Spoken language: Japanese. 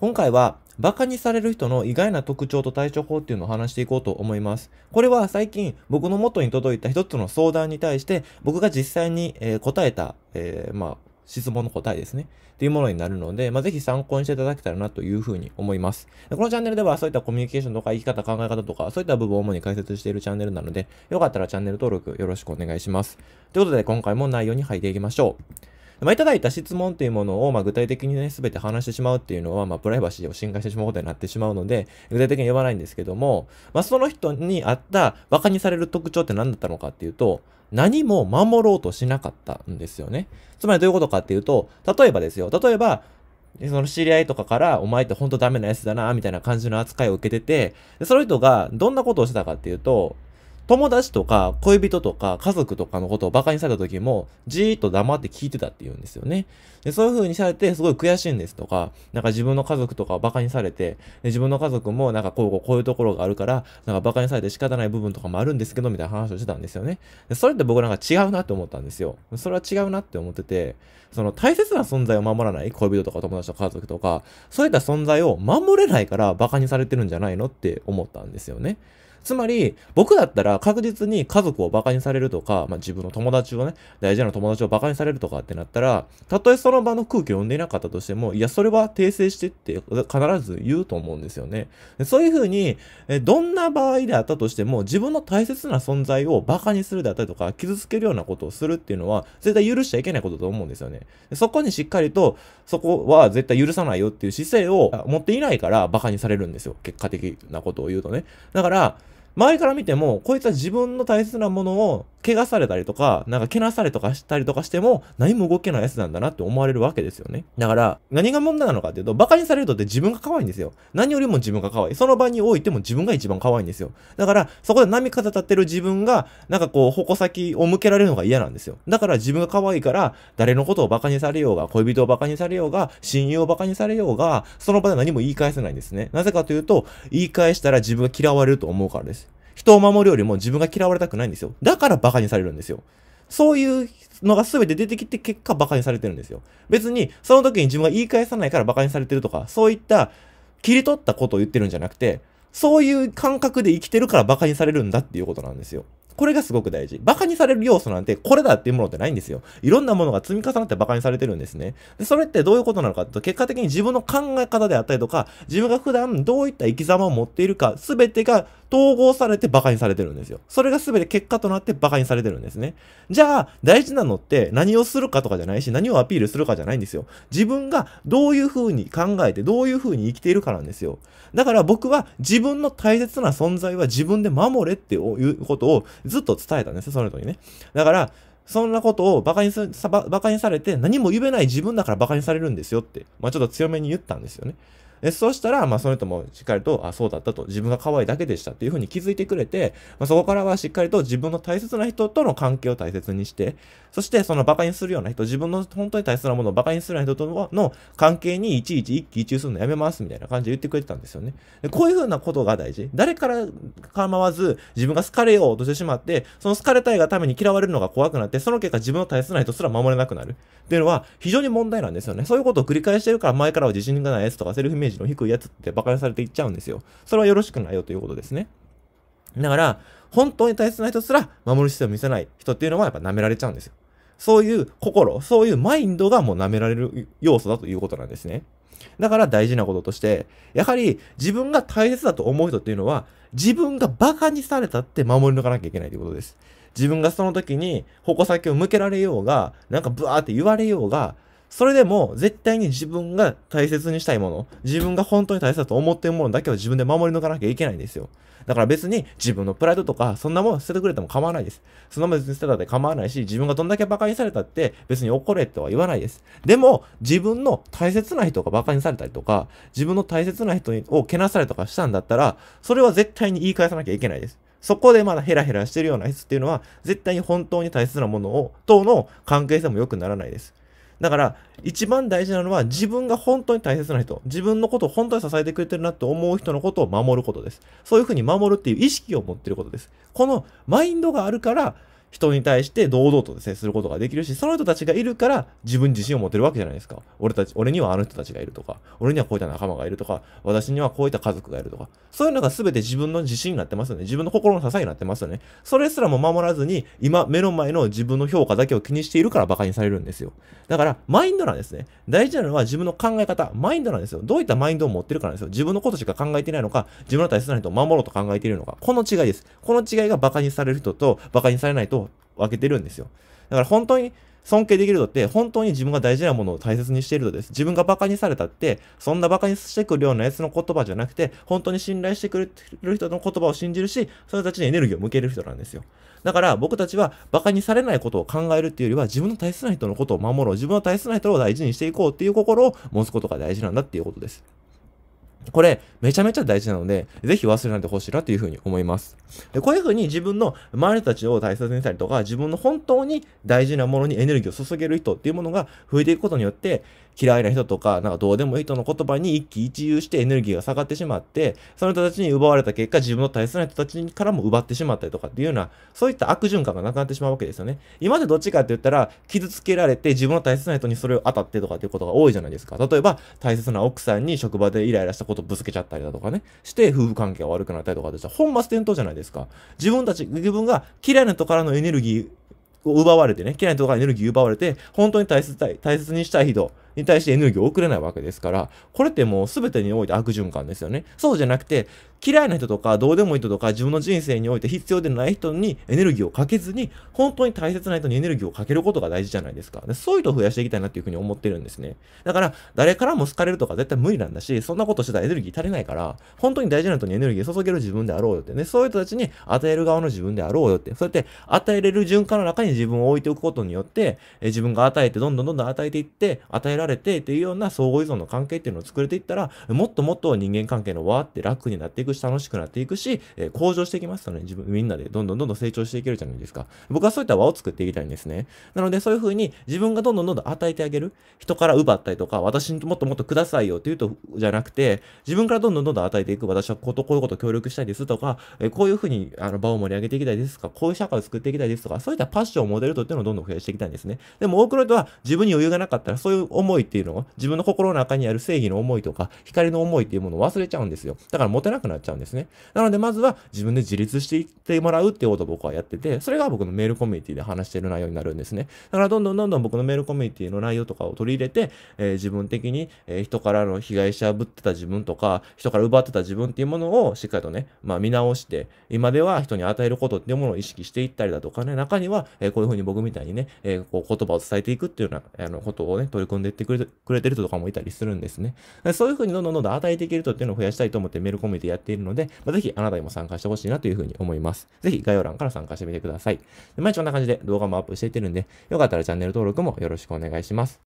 今回はバカにされる人の意外な特徴と対処法っていうのを話していこうと思います。これは最近僕の元に届いた一つの相談に対して僕が実際に答えた、質問の答えですね。っていうものになるので、ぜひ参考にしていただけたらなというふうに思います。このチャンネルではそういったコミュニケーションとか生き方、考え方とか、そういった部分を主に解説しているチャンネルなので、よかったらチャンネル登録よろしくお願いします。ということで今回も内容に入っていきましょう。いただいた質問っていうものを、具体的にね、すべて話してしまうっていうのは、プライバシーを侵害してしまうことになってしまうので、具体的に言わないんですけども、その人に合った馬鹿にされる特徴って何だったのかっていうと、何も守ろうとしなかったんですよね。つまりどういうことかっていうと、例えば、その知り合いとかから、お前ってほんとダメなやつだな、みたいな感じの扱いを受けてて、その人がどんなことをしてたかっていうと、友達とか恋人とか家族とかのことをバカにされた時もじーっと黙って聞いてたって言うんですよね。で、そういう風にされてすごい悔しいんですとか、自分の家族とかをバカにされて、自分の家族もこういうところがあるから、バカにされて仕方ない部分とかもあるんですけどみたいな話をしてたんですよね。で、それって僕違うなって思ったんですよ。それは違うなって思ってて、その大切な存在を守らない恋人とか友達とか家族とか、そういった存在を守れないからバカにされてるんじゃないのって思ったんですよね。つまり、僕だったら確実に家族を馬鹿にされるとか、自分の友達をね、大事な友達を馬鹿にされるとかってなったら、たとえその場の空気を読んでいなかったとしても、いや、それは訂正してって必ず言うと思うんですよね。そういうふうに、どんな場合であったとしても、自分の大切な存在を馬鹿にするであったりとか、傷つけるようなことをするっていうのは、絶対許しちゃいけないことだと思うんですよね。そこにしっかりと、そこは絶対許さないよっていう姿勢を持っていないから馬鹿にされるんですよ。結果的なことを言うとね。だから、周りから見ても、こいつは自分の大切なものを汚されたりとか、けなされとかしたりとかしても、何も動けないやつなんだなって思われるわけですよね。だから、何が問題なのかっていうと、馬鹿にされるとって自分が可愛いんですよ。何よりも自分が可愛い。その場においても自分が一番可愛いんですよ。だから、そこで波風立ってる自分が、矛先を向けられるのが嫌なんですよ。だから自分が可愛いから、誰のことを馬鹿にされようが、恋人を馬鹿にされようが、親友を馬鹿にされようが、その場で何も言い返せないんですね。なぜかというと、言い返したら自分が嫌われると思うからです。人を守るよりも自分が嫌われたくないんですよ。だから馬鹿にされるんですよ。そういうのが全て出てきて結果馬鹿にされてるんですよ。別にその時に自分が言い返さないから馬鹿にされてるとか、そういった切り取ったことを言ってるんじゃなくて、そういう感覚で生きてるから馬鹿にされるんだっていうことなんですよ。これがすごく大事。馬鹿にされる要素なんてこれだっていうものってないんですよ。いろんなものが積み重なって馬鹿にされてるんですね。で、それってどういうことなのかと、結果的に自分の考え方であったりとか、自分が普段どういった生き様を持っているか、すべてが統合されて馬鹿にされてるんですよ。それがすべて結果となって馬鹿にされてるんですね。じゃあ、大事なのって何をするかとかじゃないし、何をアピールするかじゃないんですよ。自分がどういうふうに考えて、どういうふうに生きているかなんですよ。だから僕は自分の大切な存在は自分で守れっていうことを、ずっと伝えたんですよ、その人にね。だから、そんなことを馬鹿にされて何も言えない自分だから馬鹿にされるんですよって、ちょっと強めに言ったんですよね。で、そうしたら、その人もしっかりと、あ、そうだったと、自分が可愛いだけでしたっていうふうに気づいてくれて、そこからはしっかりと自分の大切な人との関係を大切にして、そしてその馬鹿にするような人、自分の本当に大切なものを馬鹿にするような人との関係にいちいち一喜一憂するのやめますみたいな感じで言ってくれてたんですよね。で、こういうふうなことが大事。誰から構わず自分が好かれようとしてしまって、その好かれたいがために嫌われるのが怖くなって、その結果自分の大切な人すら守れなくなる。っていうのは非常に問題なんですよね。そういうことを繰り返してるから前からは自信がないやつとかセルフイメージの低いやつって馬鹿にされていっちゃうんですよ。それはよろしくないよということですね。だから、本当に大切な人すら守る姿勢を見せない人っていうのはやっぱ舐められちゃうんですよ。そういう心、そういうマインドがもう舐められる要素だということなんですね。だから大事なこととして、やはり自分が大切だと思う人っていうのは、自分が馬鹿にされたって守り抜かなきゃいけないということです。自分がその時に矛先を向けられようが、ブワーって言われようが、それでも絶対に自分が大切にしたいもの、自分が本当に大切だと思っているものだけを自分で守り抜かなきゃいけないんですよ。だから別に自分のプライドとか、そんなもん捨ててくれても構わないです。そんなもん捨てたって構わないし、自分がどんだけ馬鹿にされたって別に怒れとは言わないです。でも、自分の大切な人が馬鹿にされたりとか、自分の大切な人をけなされたりとかしたんだったら、それは絶対に言い返さなきゃいけないです。そこでまだヘラヘラしてるような人っていうのは、絶対に本当に大切なものを、との関係性も良くならないです。だから、一番大事なのは自分が本当に大切な人、自分のことを本当に支えてくれてるなと思う人のことを守ることです。そういうふうに守るっていう意識を持っていることです。このマインドがあるから、人に対して堂々とですね、することができるし、その人たちがいるから自分自身を持てるわけじゃないですか。俺にはあの人たちがいるとか、俺にはこういった仲間がいるとか、私にはこういった家族がいるとか、そういうのが全て自分の自信になってますよね。自分の心の支えになってますよね。それすらも守らずに、今目の前の自分の評価だけを気にしているから馬鹿にされるんですよ。だから、マインドなんですね。大事なのは自分の考え方、マインドなんですよ。どういったマインドを持ってるかなんですよ。自分のことしか考えてないのか、自分の大切な人を守ろうと考えているのか、この違いです。この違いが馬鹿にされる人と馬鹿にされない人分けてるんですよ。だから本当に尊敬できる人って本当に自分が大事なものを大切にしている人です。自分がバカにされたってそんなバカにしてくるようなやつの言葉じゃなくて、本当に信頼してくれてる人の言葉を信じるし、その人たちにエネルギーを向ける人なんですよ。だから僕たちはバカにされないことを考えるっていうよりは、自分の大切な人のことを守ろう、自分の大切な人を大事にしていこうっていう心を持つことが大事なんだっていうことです。これ、めちゃめちゃ大事なので、ぜひ忘れないでほしいなというふうに思います。で、こういうふうに自分の周りたちを大切にしたりとか、自分の本当に大事なものにエネルギーを注げる人っていうものが増えていくことによって、嫌いな人とか、なんかどうでもいい人の言葉に一喜一憂してエネルギーが下がってしまって、その人たちに奪われた結果、自分の大切な人たちからも奪ってしまったりとかっていうような、そういった悪循環がなくなってしまうわけですよね。今までどっちかって言ったら、傷つけられて自分の大切な人にそれを当たってとかっていうことが多いじゃないですか。例えば、大切な奥さんに職場でイライラしたことぶつけちゃったりだとかね、して夫婦関係が悪くなったりとかでした。本末転倒じゃないですか。自分が嫌いな人からのエネルギーを奪われてね、嫌いな人からエネルギー奪われて、本当に大切にしたい人に対してエネルギーを送れないわけですから、これってもう全てにおいて悪循環ですよね。そうじゃなくて、嫌いな人とかどうでもいい人とか自分の人生において必要でない人にエネルギーをかけずに、本当に大切な人にエネルギーをかけることが大事じゃないですか。で、そういう人を増やしていきたいなっていうふうに思ってるんですね。だから、誰からも好かれるとか絶対無理なんだし、そんなことしてたらエネルギー足りないから、本当に大事な人にエネルギーを注げる自分であろうよってね、そういう人たちに与える側の自分であろうよって、そうやって与えれる循環の中に自分を置いておくことによって、自分が与えてどんどん与えていって、与えられてっていうような相互依存の関係っていうのを作れていったら、もっともっと人間関係のわーって楽になっていくし、楽しくなっていくし、向上していきますとね、みんなでどんどん成長していけるじゃないですか。僕はそういった輪を作っていきたいんですね。なのでそういう風に自分がどんどん与えてあげる、人から奪ったりとか、私にもっとくださいよっていうとじゃなくて、自分からどんどん与えていく、私はこういうこと協力したいですとか、こういう風に場を盛り上げていきたいですとか、こういう社会を作っていきたいですとか、そういったパッションをモデルとっていうのをどんどん増やしていきたいんですね。でも多くの人は自分に余裕がなかったら、そういう思いっていうのを、自分の心の中にある正義の思いとか光の思いっていうものを忘れちゃうんですよ。だから持てなくなっちゃうんですね。なのでまずは自分で自立していってもらうっていうことを僕はやってて、それが僕のメールコミュニティで話している内容になるんですね。だからどんどん僕のメールコミュニティの内容とかを取り入れて、自分的に、人からの被害者ぶってた自分とか、人から奪ってた自分っていうものをしっかりとね、見直して、今では人に与えることっていうものを意識していったりだとかね、中には、こういうふうに僕みたいにね、こう言葉を伝えていくっていうようなことをね、取り組んでいってくれてる人とかもいたりするんですね。そういう風にどんどん与えていける人っていうのを増やしたいと思ってメールコミュニティやっているので、ぜひあなたにも参加してほしいなという風に思います。ぜひ概要欄から参加してみてください。毎日こんな感じで動画もアップしていってるんで、よかったらチャンネル登録もよろしくお願いします。